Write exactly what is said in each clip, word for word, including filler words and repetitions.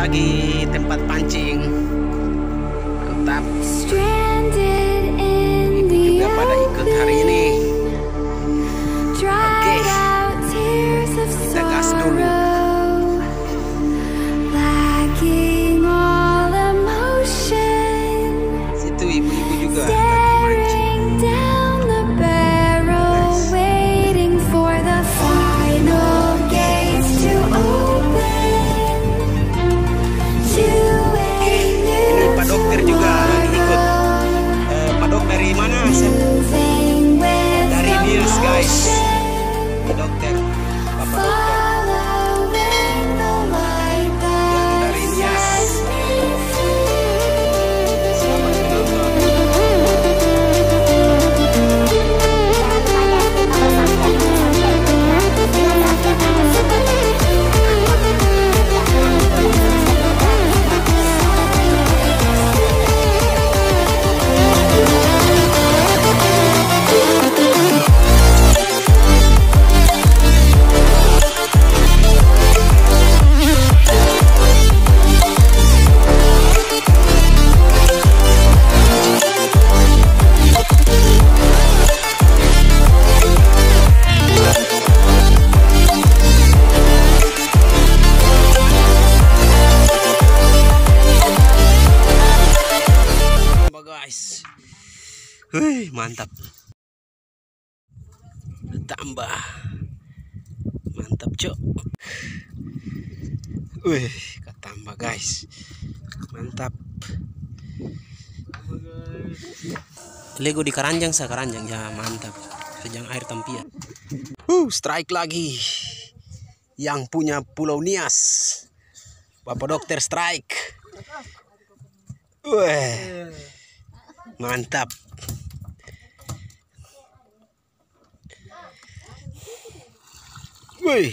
lagi tempat pancing. Mantap. Kita pada ikut hari ini. Oke, kita gas dulu. Situ ibu-ibu juga lagi mancing. Wih, mantap. Tambah. Mantap, Cok. Wih, ketambah, guys. Mantap. Lego di keranjang, sa keranjang ya, mantap. Sejang air tempia. Uh, strike lagi. Yang punya Pulau Nias. Bapak Dokter strike. Wih. Mantap. Wih,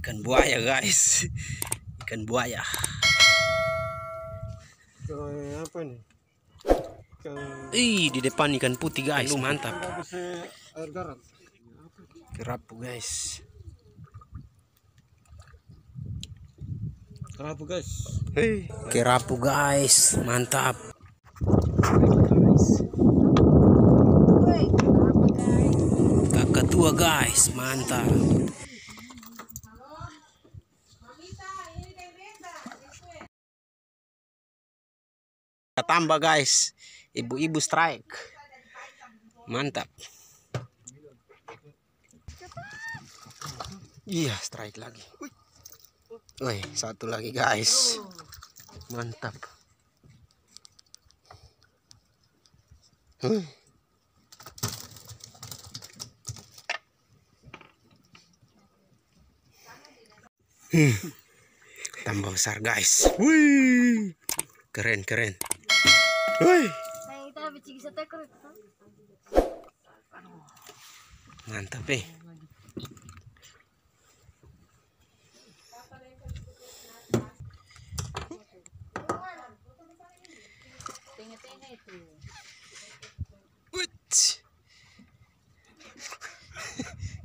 ikan buaya, guys, ikan buaya. Ih, di depan ikan putih, guys, mantap. Kerapu, guys. Kerapu, guys. Kerapu, guys, mantap. Dua, guys, mantap. Tambah, guys, ibu-ibu strike, mantap. Iya, strike lagi. Woi, satu lagi, guys, mantap. Huh. Hmm. Tambah besar, guys. Wih, keren keren. Wih, mantap eh.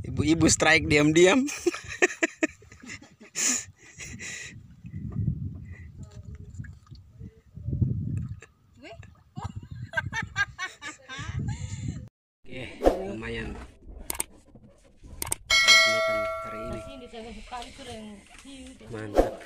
Ibu-ibu strike diam-diam. Mantap.